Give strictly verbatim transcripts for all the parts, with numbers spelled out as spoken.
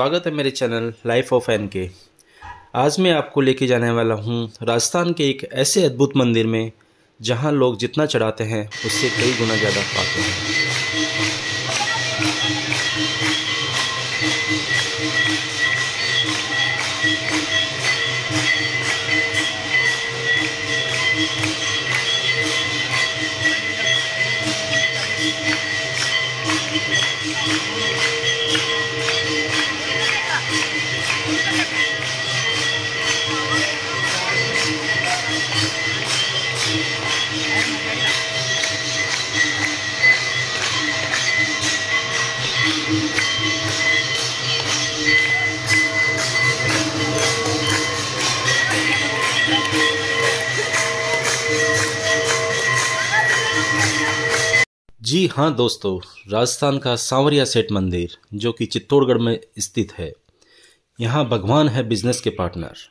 स्वागत है मेरे चैनल लाइफ ऑफ एन के। आज मैं आपको लेके जाने वाला हूँ राजस्थान के एक ऐसे अद्भुत मंदिर में जहाँ लोग जितना चढ़ाते हैं उससे कई गुना ज़्यादा पाते हैं। जी हाँ दोस्तों, राजस्थान का सांवरिया सेठ मंदिर जो कि चित्तौड़गढ़ में स्थित है, यहाँ भगवान है बिजनेस के पार्टनर।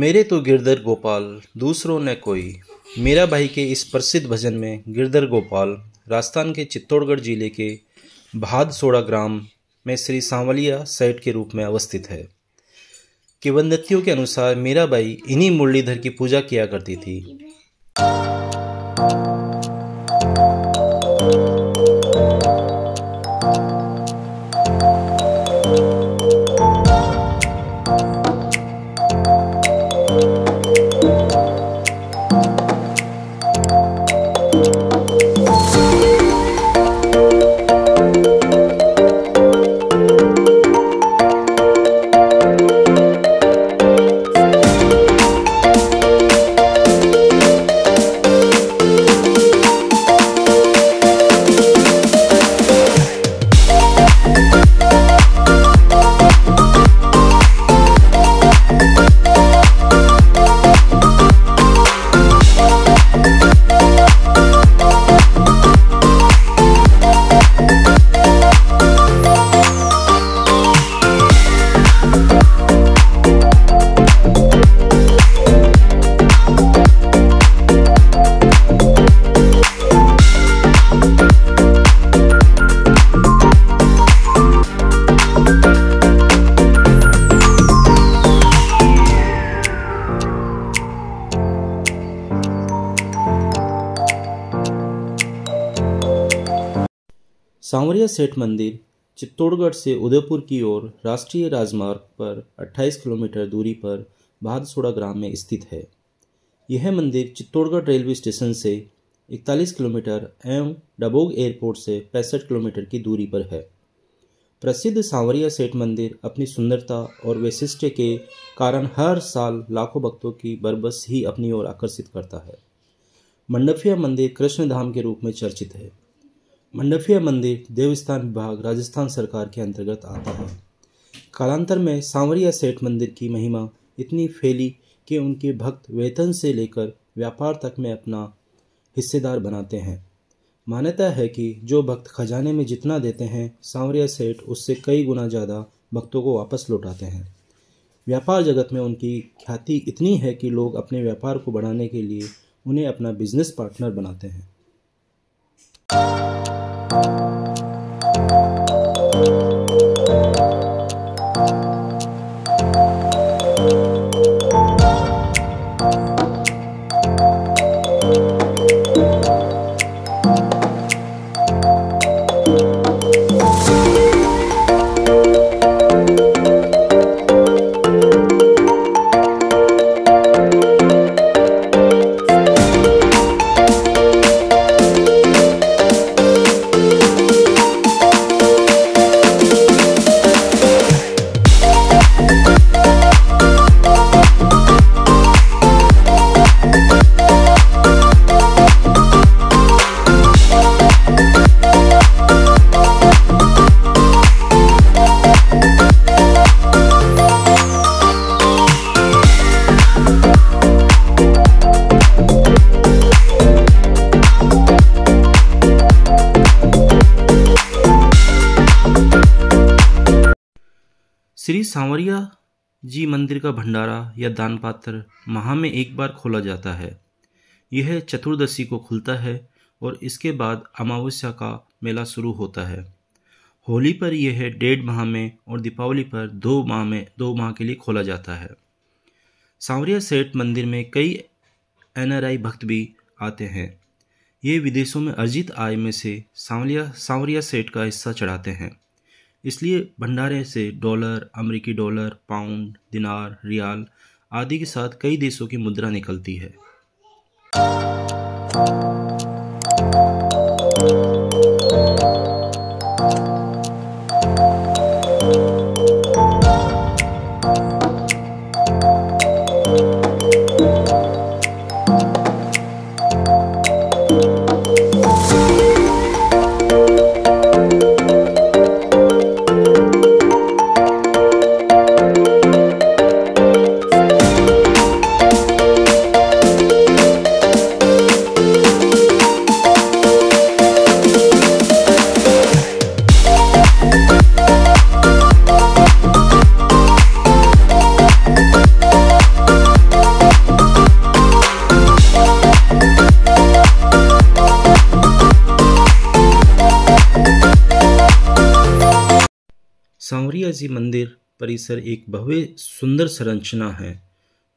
मेरे तो गिरधर गोपाल दूसरों ने कोई, मीरा बाई के इस प्रसिद्ध भजन में गिरधर गोपाल राजस्थान के चित्तौड़गढ़ जिले के भादसोड़ा ग्राम में श्री सांवलिया सेठ के रूप में अवस्थित है। किंवदंतियों के अनुसार मीरा बाई इन्हीं मुरलीधर की पूजा किया करती थी। सांवरिया सेठ मंदिर चित्तौड़गढ़ से उदयपुर की ओर राष्ट्रीय राजमार्ग पर अट्ठाईस किलोमीटर दूरी पर भादसोड़ा ग्राम में स्थित है। यह मंदिर चित्तौड़गढ़ रेलवे स्टेशन से इकतालीस किलोमीटर एवं डबोग एयरपोर्ट से पैंसठ किलोमीटर की दूरी पर है। प्रसिद्ध सांवरिया सेठ मंदिर अपनी सुंदरता और वैशिष्ट्य के कारण हर साल लाखों भक्तों की बरबस ही अपनी ओर आकर्षित करता है। मंडफिया मंदिर कृष्ण धाम के रूप में चर्चित है। मंडफिया मंदिर देवस्थान विभाग राजस्थान सरकार के अंतर्गत आता है। कालांतर में सांवरिया सेठ मंदिर की महिमा इतनी फैली कि उनके भक्त वेतन से लेकर व्यापार तक में अपना हिस्सेदार बनाते हैं। मान्यता है कि जो भक्त खजाने में जितना देते हैं सांवरिया सेठ उससे कई गुना ज़्यादा भक्तों को वापस लौटाते हैं। व्यापार जगत में उनकी ख्याति इतनी है कि लोग अपने व्यापार को बढ़ाने के लिए उन्हें अपना बिजनेस पार्टनर बनाते हैं। श्री सांवरिया जी मंदिर का भंडारा या दान पात्र माह में एक बार खोला जाता है। यह चतुर्दशी को खुलता है और इसके बाद अमावस्या का मेला शुरू होता है। होली पर यह डेढ़ माह में और दीपावली पर दो माह में दो माह के लिए खोला जाता है। सांवरिया सेठ मंदिर में कई एन आर आई भक्त भी आते हैं। ये विदेशों में अर्जित आय में से सांवरिया सांवरिया सेठ का हिस्सा चढ़ाते हैं। इसलिए भंडारे से डॉलर, अमेरिकी डॉलर, पाउंड, दिनार, रियाल आदि के साथ कई देशों की मुद्रा निकलती है। सांवरिया जी मंदिर परिसर एक भव्य सुंदर संरचना है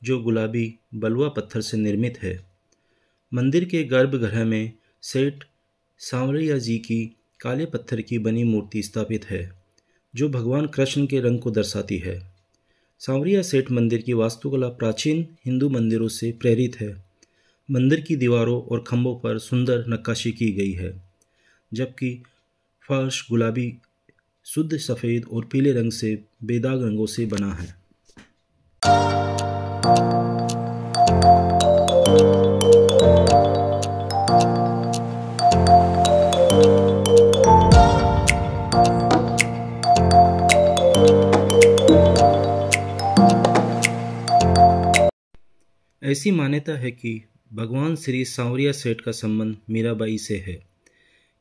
जो गुलाबी बलुआ पत्थर से निर्मित है। मंदिर के गर्भगृह में सेठ सांवरिया जी की काले पत्थर की बनी मूर्ति स्थापित है जो भगवान कृष्ण के रंग को दर्शाती है। सांवरिया सेठ मंदिर की वास्तुकला प्राचीन हिंदू मंदिरों से प्रेरित है। मंदिर की दीवारों और खंभों पर सुंदर नक्काशी की गई है, जबकि फर्श गुलाबी, शुद्ध सफ़ेद और पीले रंग से बेदाग रंगों से बना है। ऐसी मान्यता है कि भगवान श्री सांवरिया सेठ का संबंध मीराबाई से है।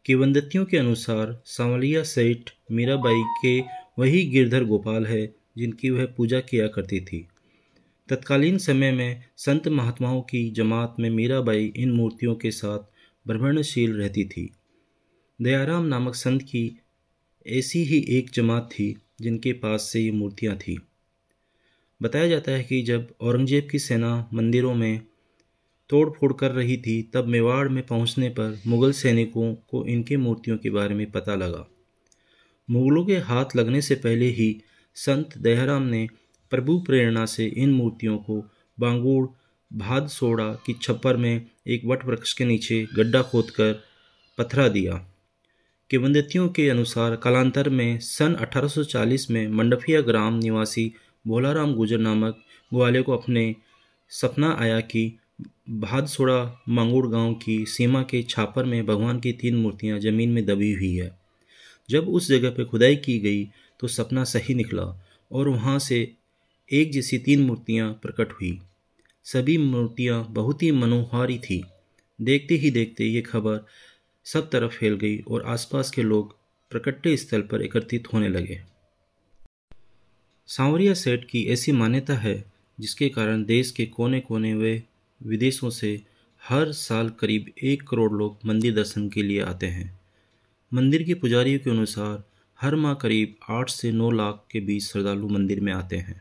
किंवदंतियों के अनुसार सांवरिया सेठ मीराबाई के वही गिरधर गोपाल है जिनकी वह पूजा किया करती थी। तत्कालीन समय में संत महात्माओं की जमात में मीराबाई इन मूर्तियों के साथ भ्रमणशील रहती थी। दयाराम नामक संत की ऐसी ही एक जमात थी जिनके पास से ये मूर्तियां थीं। बताया जाता है कि जब औरंगजेब की सेना मंदिरों में तोड़ फोड़ कर रही थी तब मेवाड़ में पहुंचने पर मुग़ल सैनिकों को इनके मूर्तियों के बारे में पता लगा। मुग़लों के हाथ लगने से पहले ही संत दयाराम ने प्रभु प्रेरणा से इन मूर्तियों को बांगूड़ भादसोड़ा की छप्पर में एक वट वृक्ष के नीचे गड्ढा खोदकर पत्थरा दिया। किंवदंतियों के अनुसार कालांतर में सन अठारह सौ चालीस में मंडफिया ग्राम निवासी भोला राम गुजर नामक ग्वाले को अपने सपना आया कि भादसोड़ा मांगूड़ गांव की सीमा के छापर में भगवान की तीन मूर्तियां जमीन में दबी हुई है। जब उस जगह पर खुदाई की गई तो सपना सही निकला और वहां से एक जैसी तीन मूर्तियां प्रकट हुई। सभी मूर्तियां बहुत ही मनोहारी थी। देखते ही देखते ये खबर सब तरफ फैल गई और आसपास के लोग प्रकट्य स्थल पर एकत्रित होने लगे। सांवरिया सेठ की ऐसी मान्यता है जिसके कारण देश के कोने कोने व विदेशों से हर साल करीब एक करोड़ लोग मंदिर दर्शन के लिए आते हैं। मंदिर के पुजारियों के अनुसार हर माह करीब आठ से नौ लाख के बीच श्रद्धालु मंदिर में आते हैं।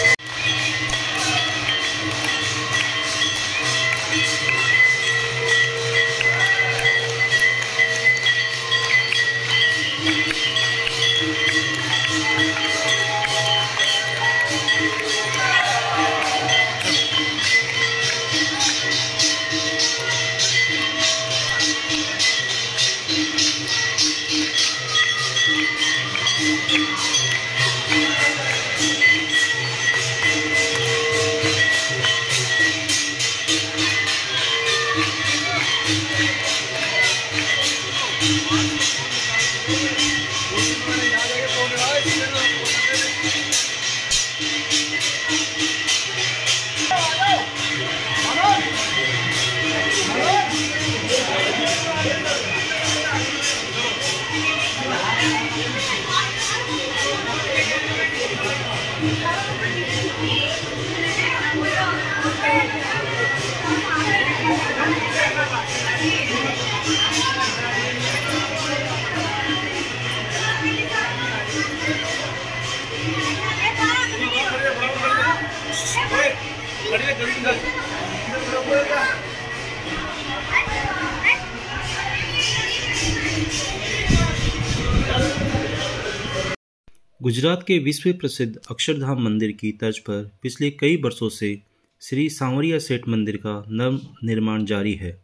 गुजरात के विश्व प्रसिद्ध अक्षरधाम मंदिर की तर्ज पर पिछले कई वर्षों से श्री सांवरिया सेठ मंदिर का नव निर्माण जारी है।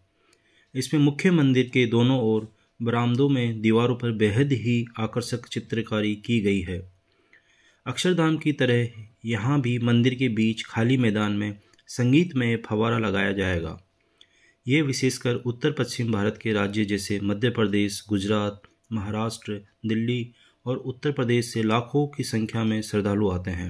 इसमें मुख्य मंदिर के दोनों ओर बरामदों में दीवारों पर बेहद ही आकर्षक चित्रकारी की गई है। अक्षरधाम की तरह यहाँ भी मंदिर के बीच खाली मैदान में संगीत में फव्वारा लगाया जाएगा। ये विशेषकर उत्तर पश्चिम भारत के राज्य जैसे मध्य प्रदेश, गुजरात, महाराष्ट्र, दिल्ली और उत्तर प्रदेश से लाखों की संख्या में श्रद्धालु आते हैं।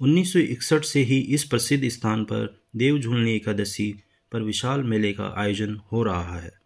उन्नीस सौ इकसठ से ही इस प्रसिद्ध स्थान पर देव झूलनी एकादशी पर विशाल मेले का आयोजन हो रहा है।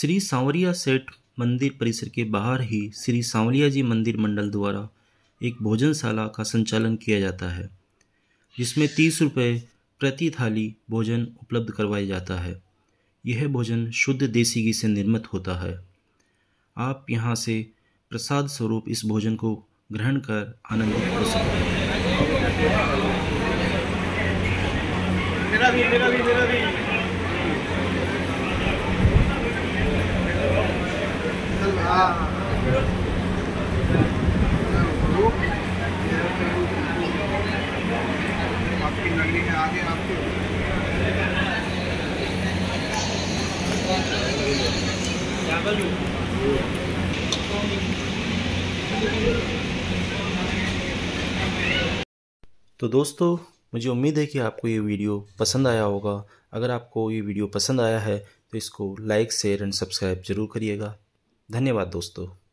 श्री सांवरिया सेठ मंदिर परिसर के बाहर ही श्री सांवलिया जी मंदिर मंडल द्वारा एक भोजनशाला का संचालन किया जाता है, जिसमें तीस रुपये प्रति थाली भोजन उपलब्ध करवाया जाता है। यह भोजन शुद्ध देसी घी से निर्मित होता है। आप यहाँ से प्रसाद स्वरूप इस भोजन को ग्रहण कर आनंदित हो सकते हैं। तो दोस्तों, मुझे उम्मीद है कि आपको ये वीडियो पसंद आया होगा। अगर आपको ये वीडियो पसंद आया है तो इसको लाइक शेयर एंड सब्सक्राइब जरूर करिएगा। धन्यवाद दोस्तों।